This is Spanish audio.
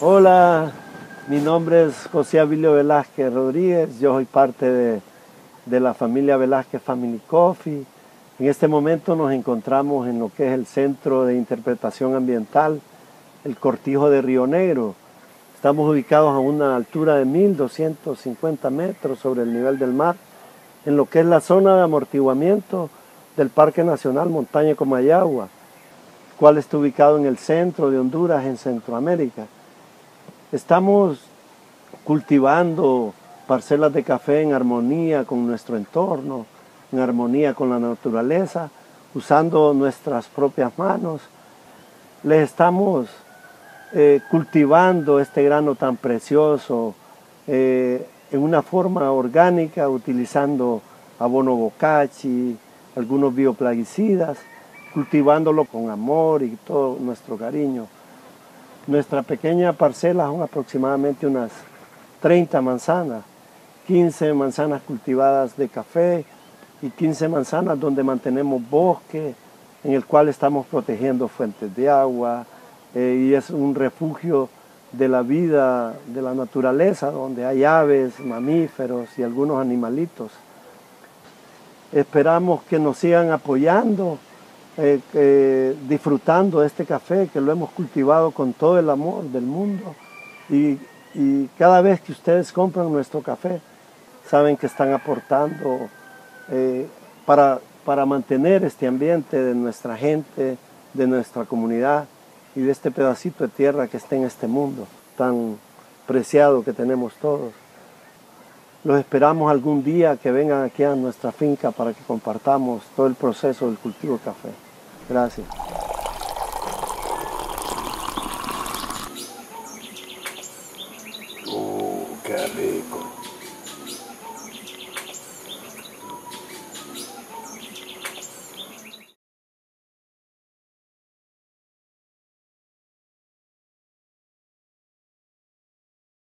Hola, mi nombre es José Avilio Velázquez Rodríguez, yo soy parte de la familia Velázquez Family Coffee. En este momento nos encontramos en lo que es el Centro de Interpretación Ambiental, el Cortijo de Río Negro. Estamos ubicados a una altura de 1.250 metros sobre el nivel del mar, en lo que es la zona de amortiguamiento del Parque Nacional Montaña Comayagua, cual está ubicado en el centro de Honduras, en Centroamérica. Estamos cultivando parcelas de café en armonía con nuestro entorno, en armonía con la naturaleza, usando nuestras propias manos. Les estamos cultivando este grano tan precioso en una forma orgánica, utilizando abono bokashi, algunos bioplaguicidas, cultivándolo con amor y todo nuestro cariño. Nuestra pequeña parcela son aproximadamente unas 30 manzanas, 15 manzanas cultivadas de café y 15 manzanas donde mantenemos bosque, en el cual estamos protegiendo fuentes de agua y es un refugio de la vida, de la naturaleza, donde hay aves, mamíferos y algunos animalitos. Esperamos que nos sigan apoyando, disfrutando de este café que lo hemos cultivado con todo el amor del mundo, y cada vez que ustedes compran nuestro café, saben que están aportando para mantener este ambiente de nuestra gente, de nuestra comunidad y de este pedacito de tierra que está en este mundo tan preciado que tenemos todos. Los esperamos algún día que vengan aquí a nuestra finca para que compartamos todo el proceso del cultivo de café. Gracias.